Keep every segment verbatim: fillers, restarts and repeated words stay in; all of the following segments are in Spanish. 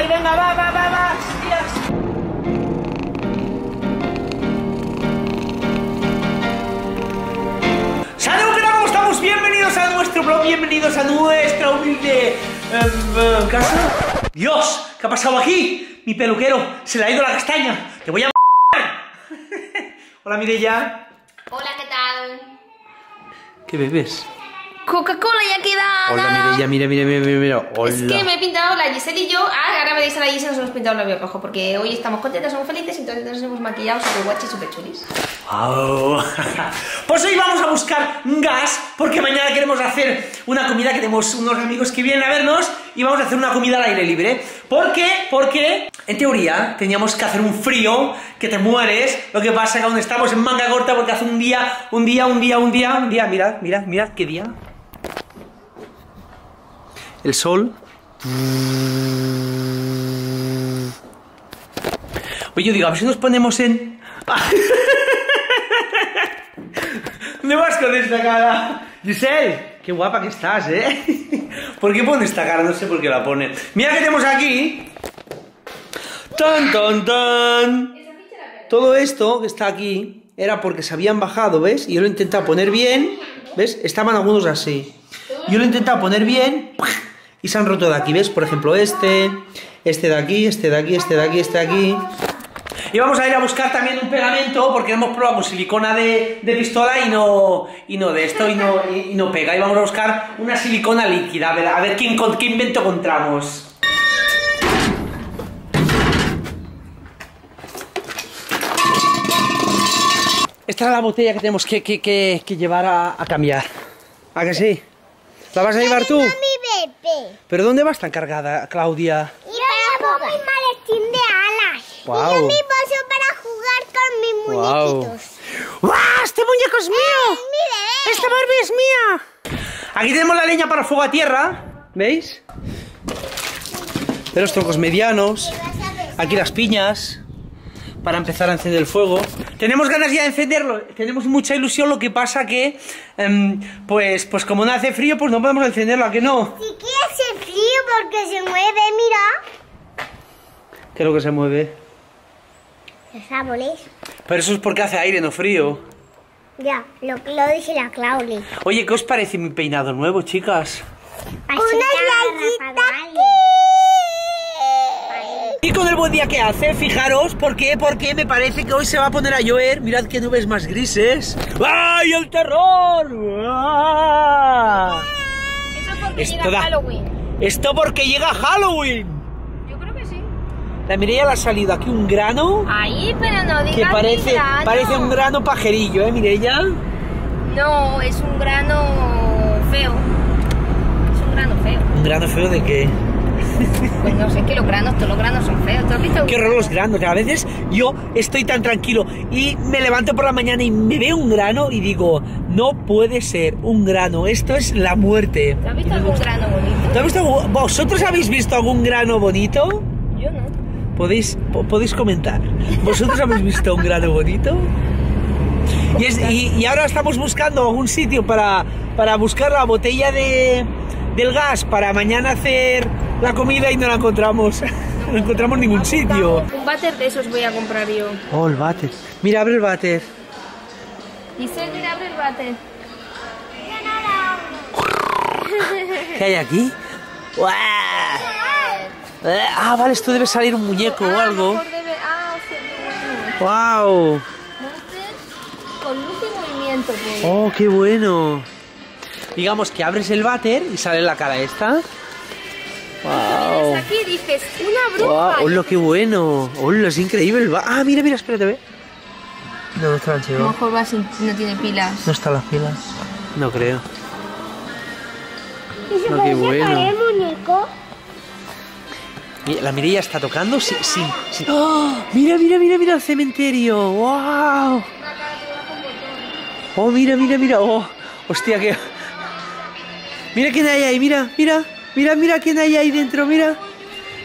ahí, venga, va, va, va, va. ¡Salud, que no estamos! Bienvenidos a nuestro blog, bienvenidos a nuestra humilde eh, casa. Dios, ¿qué ha pasado aquí? Mi peluquero, se le ha ido la castaña. Te voy a... Hola, Mireia. Hola, ¿qué tal? ¿Qué bebes? Coca-Cola ya queda. Hola, Mireia, mira, mira, mira, mira. Hola. Es que me he pintado la Gisele y yo. Ah, ahora me veis a la Gisele, nos hemos pintado el labio rojo. Porque hoy estamos contentas, somos felices, entonces nos hemos maquillado super guachi, super chulis. Wow. Pues hoy vamos a buscar gas, porque mañana queremos hacer una comida, que tenemos unos amigos que vienen a vernos y vamos a hacer una comida al aire libre. ¿Por qué? Porque en teoría teníamos que hacer un frío que te mueres. Lo que pasa es que aún estamos en manga corta porque hace un día, un día, un día, un día, un día. Mirad, mirad, mirad qué día. El sol. Oye, yo digo, a ver si nos ponemos en... Me vas con esta cara, Giselle, qué guapa que estás, ¿eh? ¿Por qué pone esta cara? No sé por qué la pone. Mira que tenemos aquí. Tan, tan, tan. Todo esto que está aquí era porque se habían bajado, ¿ves? Y yo lo he intentado poner bien, ¿ves? Estaban algunos así. Yo lo he intentado poner bien y se han roto de aquí, ¿ves? Por ejemplo, este, este de aquí, este de aquí, este de aquí, este de aquí. Y vamos a ir a buscar también un pegamento, porque hemos probado con silicona de, de pistola y no, y no de esto, y no, y, y no pega. Y vamos a buscar una silicona líquida, a ver, a ver qué, qué invento encontramos. Esta es la botella que tenemos que, que, que, que llevar a, a cambiar. ¿A que sí? ¿La vas a llevar tú? ¿Pero dónde vas tan cargada, Claudia? Yo llevo mi maletín de alas. Wow. Y yo mi bolso para jugar con mis muñequitos. ¡Guau! ¡Wow! ¡Este muñeco es mío! Eh, mire, eh. ¡Esta Barbie es mía! Aquí tenemos la leña para fuego a tierra. ¿Veis? De los troncos medianos. Aquí las piñas. Para empezar a encender el fuego. Tenemos ganas ya de encenderlo. Tenemos mucha ilusión, lo que pasa que... Eh, pues, pues como no hace frío, pues no podemos encenderlo, ¿a que no? Sí que hace frío porque se mueve, mira. ¿Qué es lo que se mueve? Los árboles. Pero eso es porque hace aire, no frío. Ya, lo, lo dice la Claudia. Oye, ¿qué os parece mi peinado nuevo, chicas? Pasita, una playita. Y con el buen día que hace, fijaros, ¿por qué? Porque me parece que hoy se va a poner a llover. Mirad qué nubes más grises. ¡Ay, el terror! ¡Ah! Eso porque Esto llega da... Halloween. Esto porque llega Halloween. Yo creo que sí. La Mireia le ha salido aquí un grano. Ahí, pero no digas que parece, grano. Parece un grano pajerillo, ¿eh, Mireia? No, es un grano feo. Es un grano feo. ¿Un grano feo de qué? Pues no sé, que los granos, todos los granos son feos. ¿Tú has visto? Qué horror los granos. A veces yo estoy tan tranquilo y me levanto por la mañana y me veo un grano y digo, no puede ser un grano, esto es la muerte. ¿Tú has visto algún grano bonito? ¿Tú has visto, ¿Vosotros habéis visto algún grano bonito? Yo no. Podéis, po, podéis comentar. ¿Vosotros habéis visto un grano bonito? Y, es, y, y ahora estamos buscando algún sitio para, para buscar la botella de, del gas para mañana hacer... la comida y no la encontramos, no, no encontramos en ningún sitio. Un váter de esos voy a comprar yo. Oh, el váter. Mira, abre el váter. Dice, mira, abre el váter. ¿Qué hay aquí? ¡Uah! Ah, vale, esto debe salir un muñeco ah, o algo. Debe... Ah, sí, wow. Váter con luz y movimiento. Pues. Oh, qué bueno. Digamos que abres el váter y sale la cara esta. Wow. Aquí dices, una bruja. Wow, ¡hola, qué bueno! ¡Hola, es increíble! El ah, mira, mira, espérate, ve. No, no está la chiva. A lo mejor va sin, no tiene pilas. No está las pilas. No creo. ¿Y se no, qué bueno. El muñeco? Mira, la Mireia está tocando sin... Sí, sí, sí. ¡Oh! Mira, mira, mira, mira el cementerio. ¡Wow! ¡Oh, mira, mira, mira! ¡Oh! ¡Hostia, qué! Mira quién hay ahí, mira, mira. Mira, mira quién hay ahí dentro, mira.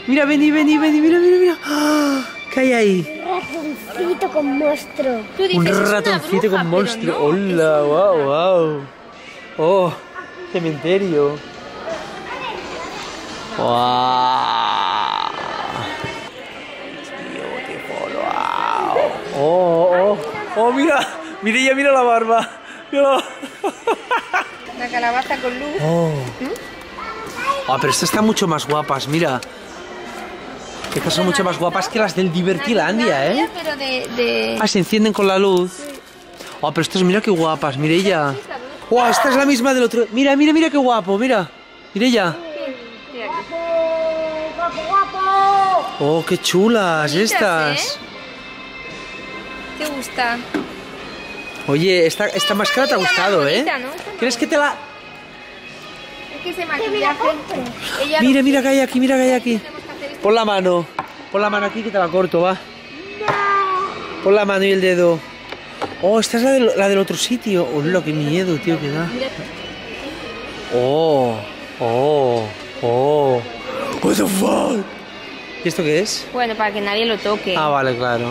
Mira, vení, vení, vení, mira, mira, mira. ¡Oh! ¿Qué hay ahí? Un ratoncito con monstruo. Un ratoncito bruja, con monstruo. No, hola, wow, wow. Oh, cementerio. Wow. Oh, oh, oh, mira, mira ella, mira la barba. Mira. La calabaza con luz. Oh. ¿Mm? Oh, pero estas están mucho más guapas, mira. Estas son mucho más guapas que las del Divertilandia, ¿eh? Pero de, de... Ah, se encienden con la luz. Sí. Oh, pero estas, mira qué guapas, mira ella. Wow, esta es la misma del otro. Mira, mira, mira qué guapo, mira. Mira ella. Oh, qué chulas estas. ¿Te gusta? Oye, esta, esta máscara te ha gustado, ¿eh? ¿Crees que te la...? Es que se maquilla. Mira, mira que hay aquí, mira que hay aquí. Pon la mano. Pon la mano aquí que te la corto, va. Pon la mano y el dedo. Oh, esta es la del, la del otro sitio. Oh, lo que miedo, tío, que da. Oh, oh, oh. What the fuck? ¿Y esto qué es? Bueno, para que nadie lo toque. Ah, vale, claro.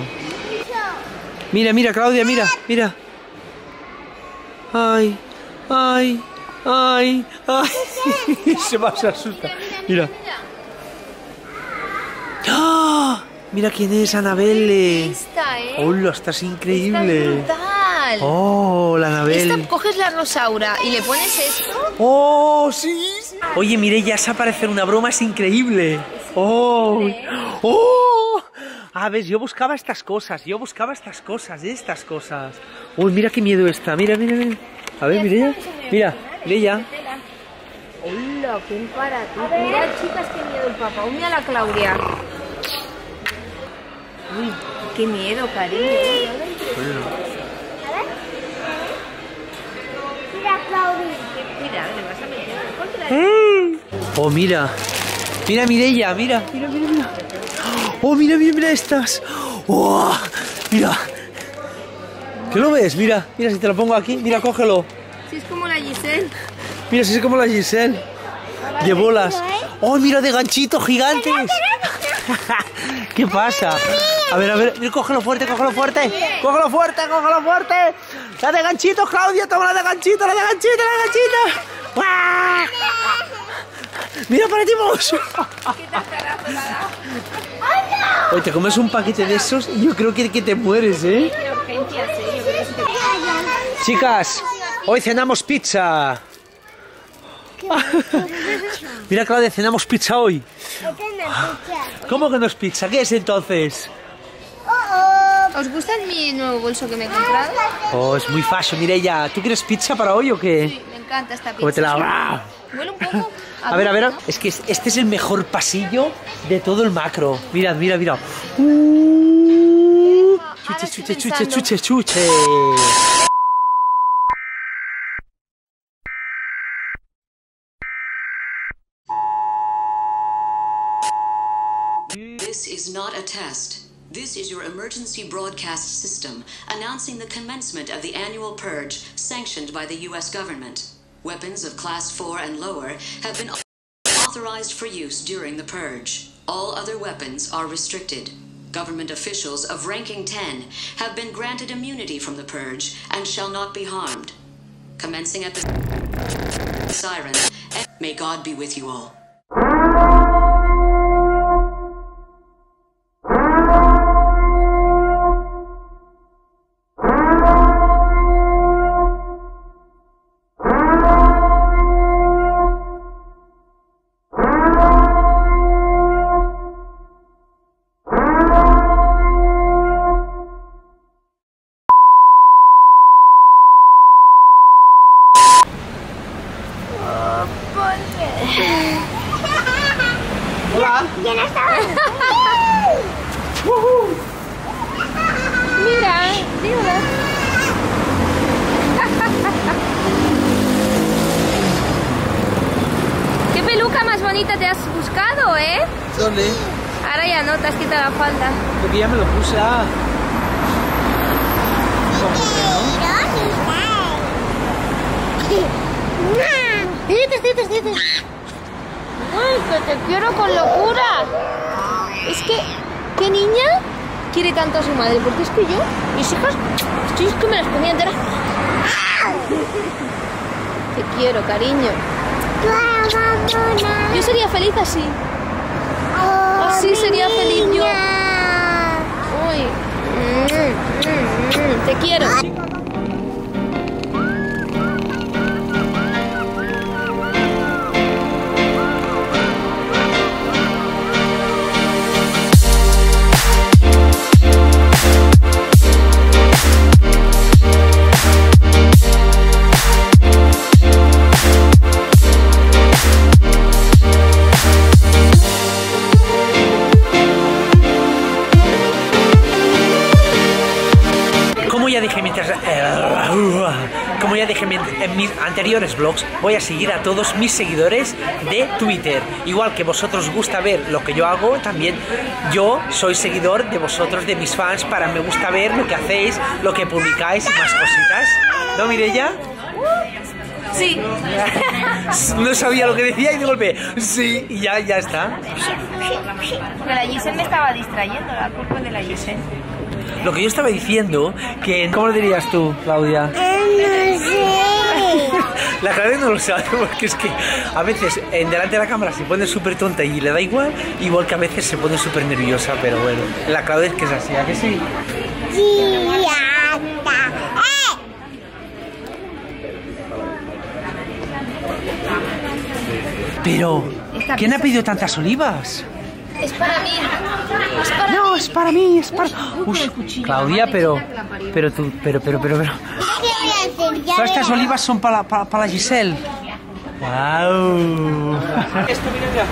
Mira, mira, Claudia, mira, mira. Ay, ay, ay, ay. Se va, se asusta. Mira. ¡Ah! Mira quién es, Annabelle. Esta, ¿eh? ¡Hola! Esta es increíble. Esta es brutal. ¡Oh, la Annabelle! Esta coges la Rosaura y le pones esto. ¡Oh, sí! sí. Oye, mire, ya se aparece una broma, es increíble. Es ¡Oh! Increíble. ¡Oh! Ah, ves, yo buscaba estas cosas, yo buscaba estas cosas, estas cosas. ¡Uy, mira qué miedo está! Mira, mira, mira. A ver, mira ella. Mira, mira ella. ¡Hola! ¡Qué para! Mira, chicas, qué miedo el papá. Mira la Claudia. Uy, qué miedo, cariño. Mira, Claudia. Mira, le vas a meter. Oh, mira. Mira, Mireia, mira. Mira, mira, mira. Oh, mira, mira, mira estas. Oh, mira. ¿Qué lo ves? Mira, mira, si te lo pongo aquí. Mira, cógelo. Si es como la Gisele. Mira, si es como la Gisele. De bolas. Oh, mira, de ganchitos gigantes. ¿Qué pasa? A ver, a ver, cógelo fuerte, cógelo fuerte. Cógelo fuerte, cógelo fuerte. La de ganchitos, Claudia, toma la de ganchito, la de ganchito, la de ganchito. ¡Buah! ¡Mira, parecimos! Oye, te comes un paquete de esos y yo creo que, que te mueres, ¿eh? Chicas, hoy cenamos pizza. Mira, Claudia, cenamos pizza hoy. ¿Cómo que no es pizza? ¿Qué es entonces? ¿Os gusta mi nuevo bolso que me he comprado? Oh, es muy fashion, Mireia. ¿Tú quieres pizza para hoy o qué? Sí, me encanta esta pizza. Cómetela. Huele un poco a, a ver, a ver, ¿no? Es que este es el mejor pasillo de todo el macro. Mirad, mira, mira. Uh, chuche, chuche, chuche, chuche, chuche. This is not a test. This is your emergency broadcast system announcing the commencement of the annual purge sanctioned by the U S government. Weapons of class four and lower have been authorized for use during the purge. All other weapons are restricted. Government officials of ranking ten have been granted immunity from the purge and shall not be harmed. Commencing at the siren, may God be with you all. Hola. ¿Quién está? ¡Woohoo! Mira, mira. ¿Qué peluca más bonita te has buscado, eh? ¿Dónde? Ahora ya no, te has quitado la falda. Porque ya me lo puse. Ah. Dices, dices, dices. Ay, que te quiero con locura. Es que, ¿qué niña quiere tanto a su madre? Porque es que yo, mis hijas, estoy es que me las ponía enteras. Te quiero, cariño. Yo sería feliz así. Así sería feliz yo. Uy. Mm, te quiero. Como ya dije en mis anteriores vlogs, voy a seguir a todos mis seguidores de Twitter. Igual que vosotros gusta ver lo que yo hago, también yo soy seguidor de vosotros, de mis fans. Para me gusta ver lo que hacéis, lo que publicáis y más cositas. ¿No, Mireia? Sí. No sabía lo que decía y de golpe, sí, y ya, ya está. Pero la Gisele me estaba distrayendo, la culpa de la Gisele. Lo que yo estaba diciendo, que... ¿Cómo lo dirías tú, Claudia? Que no sé. La Claudia no lo sabe, porque es que a veces en delante de la cámara se pone súper tonta y le da igual, igual que a veces se pone súper nerviosa, pero bueno. La Claudia es que es así, ¿a que sí? Sí, anda. ¡Eh! Pero, ¿quién ha pedido tantas olivas? Es para mí. Es para no, mí. es para mí, es para. Uy, uy, Claudia, pero, pero tú, pero, pero, pero, pero. Todas estas olivas son para, para, para Gisele. Wow. Esto viene ya.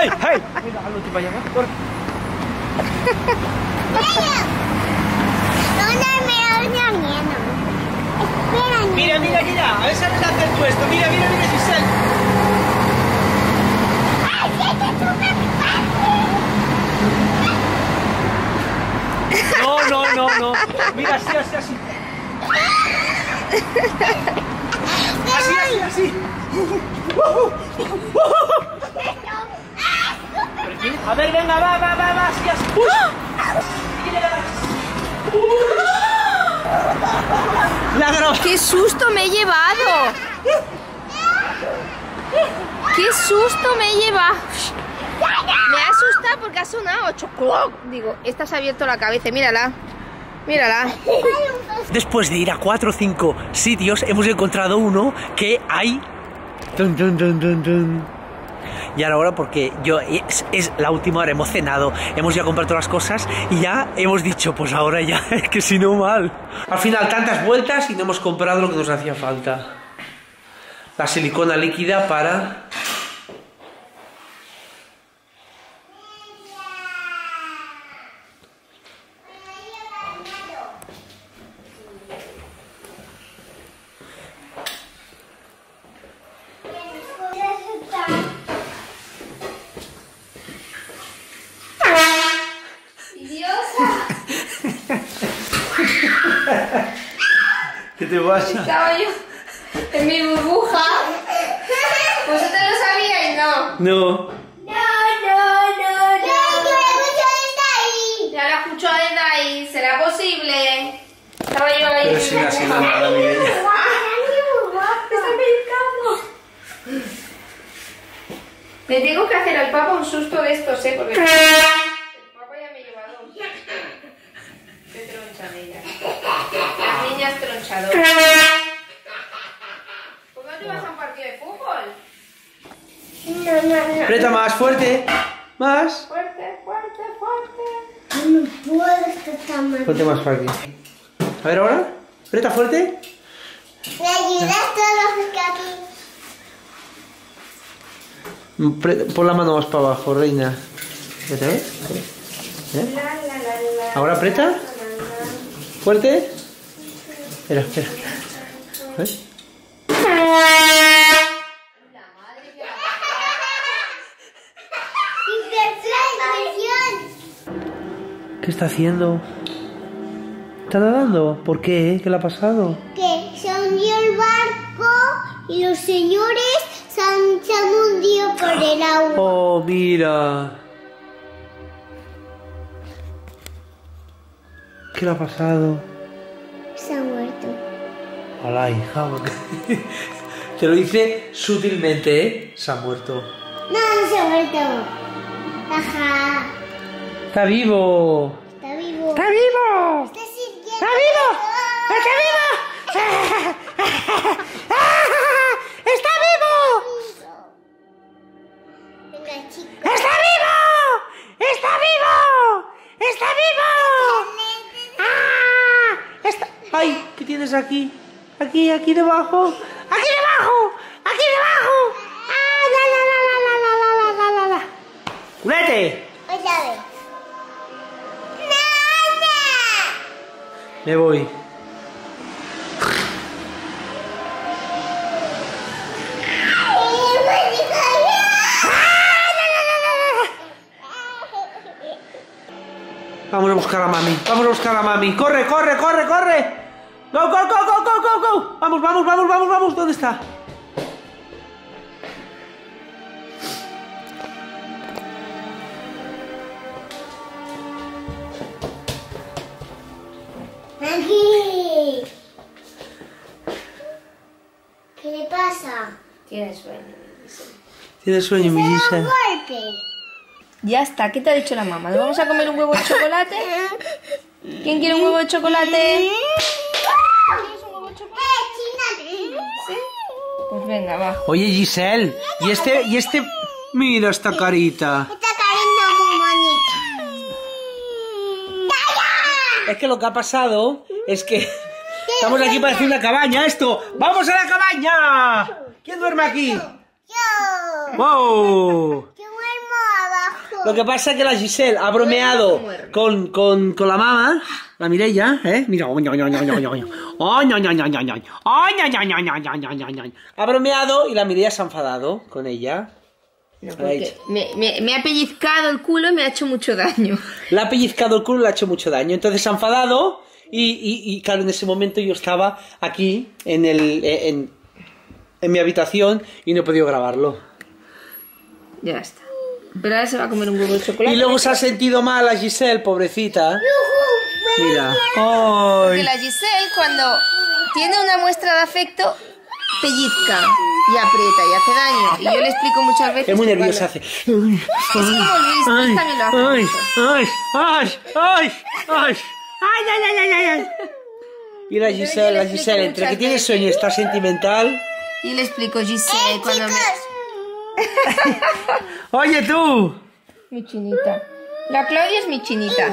¡Hey, hey! Mira, hazlo tú para allá, corre. Mira, mira, mira. A ver si haces tú esto. Mira, mira, mira, Gisele. No, no, no, no. Mira, así, así, así. Así, así, así. A ver, venga, va, va, va, va, así, así. Ladrón. ¡Qué susto me he llevado! ¡Qué susto me lleva! Me ha asustado porque ha sonado choc. Digo, esta se ha abierto la cabeza, mírala. Mírala. Después de ir a cuatro o cinco sitios, hemos encontrado uno que hay... Dun, dun, dun, dun, dun. Y ahora, porque yo es, es la última hora, hemos cenado, hemos ya comprado todas las cosas y ya hemos dicho, pues ahora ya, que si no mal. Al final, tantas vueltas y no hemos comprado lo que nos hacía falta. La silicona líquida para... ¡Idiosa! ¿Qué te pasa? Estaba yo en mi burbuja. ¿Vosotros lo sabíais? No. No. No, no, no, no. Yo lo escucho desde ahí. Ya lo escucho desde ahí. ¿Será posible? Estaba yo ahí. Pero si no ha sido nada, mi bella. ¡Está americano! Me tengo que hacer al papa un susto de estos, ¿eh? Porque... Aprieta más fuerte, más fuerte, fuerte, fuerte. No me puedo estar más. Ponte más fuerte. A ver ahora, aprieta fuerte. Me ayudas todos los caquis. Pon la mano más para abajo, reina. ¿Ya te ves? ¿Eh? Ahora aprieta. Fuerte. Espera, espera. ¿Ves? ¿Qué está haciendo? ¿Está nadando? ¿Por qué? ¿Qué le ha pasado? Que se hundió el barco y los señores se han, se han hundido por el agua. ¡Oh, mira! ¿Qué le ha pasado? Se ha muerto. ¡Hola, hija! Te lo hice sutilmente, ¿eh? Se ha muerto. No, no se ha muerto. Ajá. ¡Está vivo! ¡Está vivo! ¡Está vivo! ¡Está vivo! ¡Está vivo! ¡Está vivo! ¡Está vivo! ¡Está vivo! ¡Está vivo! ¡Está vivo! ¡Ah! Está... ¡Ay! ¿Qué tienes aquí? Aquí, aquí debajo. ¡Aquí debajo! ¡Aquí debajo! ¡Ah! ¡La, la, la, la, la, la, la, la, la! ¡Vete! Me voy. Vamos a buscar a mami. Vamos a buscar a mami. Corre, corre, corre, corre. Go, go, go, go, go, go, go. Vamos, vamos, vamos, vamos, vamos. ¿Dónde está? Mami. ¿Qué le pasa? Tiene sueño, Gisele. Tiene sueño, mi Gisele. Ya está, ¿qué te ha dicho la mamá? ¿Nos vamos a comer un huevo de chocolate? ¿Quién quiere un huevo de chocolate? ¿Quieres un huevo de chocolate? ¿Sí? Pues venga, va. Oye, Gisele, ¿y este, y este? Mira esta carita. Es que lo que ha pasado es que estamos aquí para hacer una cabaña, esto. ¡Vamos a la cabaña! ¿Quién duerme aquí? ¡Yo! ¡Wow! ¡Yo duermo abajo! Lo que pasa es que la Gisele ha bromeado con, con, con la mamá, la Mireia, ¿eh? Mira, oña, oña, oña, oña, oña. Oña, oña, oña, oña, oña. Ha bromeado y la Mireia se ha enfadado con ella. No, me, me, me ha pellizcado el culo y me ha hecho mucho daño. Le ha pellizcado el culo y le ha hecho mucho daño. Entonces se ha enfadado y, y, y claro, en ese momento yo estaba aquí en, el, en, en mi habitación y no he podido grabarlo. Ya está. Pero ahora se va a comer un huevo de chocolate. Y luego se ha sentido mal a Gisele, pobrecita. Mira. ¡Ay! Porque la Gisele cuando tiene una muestra de afecto pellizca y aprieta y hace daño, y yo le explico muchas veces. Es muy nerviosa, hace. Es como Luis, Luis también lo hace. Ay, ay, ay, ay, ay, ay, ay, ay. Mira, Gisele, la Gisele, entre que tiene sueño y está sentimental. Y le explico, Gisele, cuando me... Oye, tú. Mi chinita. La Claudia es mi chinita.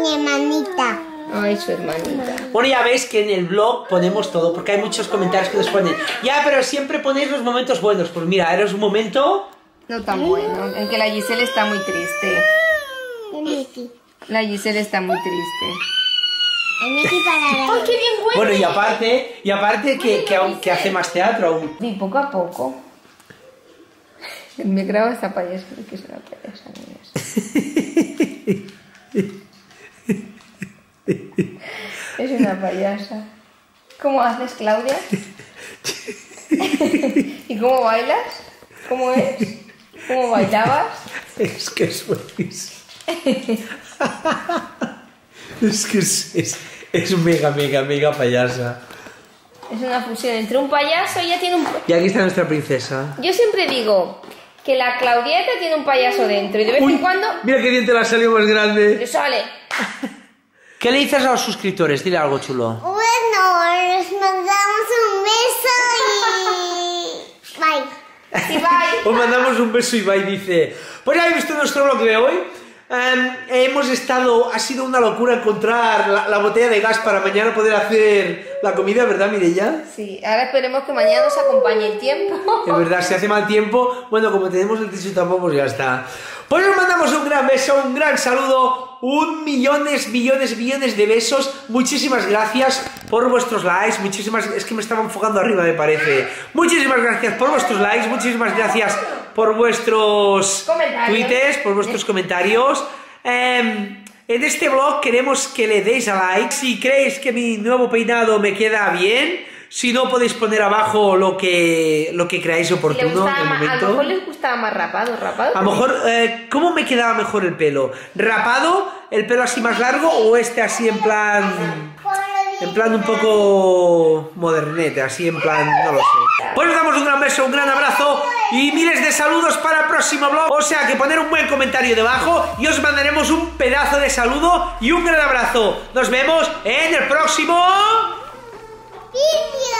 Mi hermanita. Ay, su hermanita. Bueno, ya veis que en el blog ponemos todo, porque hay muchos comentarios que nos ponen. Ya, pero siempre ponéis los momentos buenos. Pues mira, eres un momento... No tan bueno, en que la Gisele está muy triste. La Gisele está muy triste. Bueno, y aparte, y aparte que, que, aún, que hace más teatro aún. Y poco a poco. Me grabo esta payasa, que es una payasa, amigos. Es una payasa. ¿Cómo haces, Claudia? ¿Y cómo bailas? ¿Cómo es? ¿Cómo bailabas? Es que es buenísimo. Es que es, es, es mega, mega, mega payasa. Es una fusión entre un payaso y ya tiene un... Y aquí está nuestra princesa. Yo siempre digo... Que la Claudieta tiene un payaso dentro y de vez Uy, en cuando... Mira qué diente le ha salido más grande. ¡Le sale! ¿Qué le dices a los suscriptores? Dile algo chulo. Bueno, les mandamos un beso y... Bye. Y bye. Os mandamos un beso y bye, dice. Pues ya habéis visto nuestro vlog de hoy. Um, hemos estado... Ha sido una locura encontrar la, la botella de gas para mañana poder hacer la comida, ¿verdad, Mireia? Sí, ahora esperemos que mañana nos acompañe el tiempo. Es verdad, si hace mal tiempo, bueno, como tenemos el techo tampoco, pues ya está. Pues os mandamos un gran beso, un gran saludo, un millones, millones, millones de besos. Muchísimas gracias por vuestros likes, muchísimas... Es que me estaba enfocando arriba, me parece. Muchísimas gracias por vuestros likes, muchísimas gracias... por vuestros tweets, por vuestros comentarios. Eh, en este vlog queremos que le deis a like. Si creéis que mi nuevo peinado me queda bien, si no podéis poner abajo lo que, lo que creáis oportuno. Si gustaba, de momento. A lo mejor les gustaba más rapado, rapado. A lo mejor, eh, ¿cómo me quedaba mejor el pelo? ¿Rapado, el pelo así más largo o este así en plan... En plan un poco modernete, así en plan, no lo sé. Pues os damos un gran beso, un gran abrazo y miles de saludos para el próximo vlog. O sea que poner un buen comentario debajo y os mandaremos un pedazo de saludo y un gran abrazo. Nos vemos en el próximo vídeo.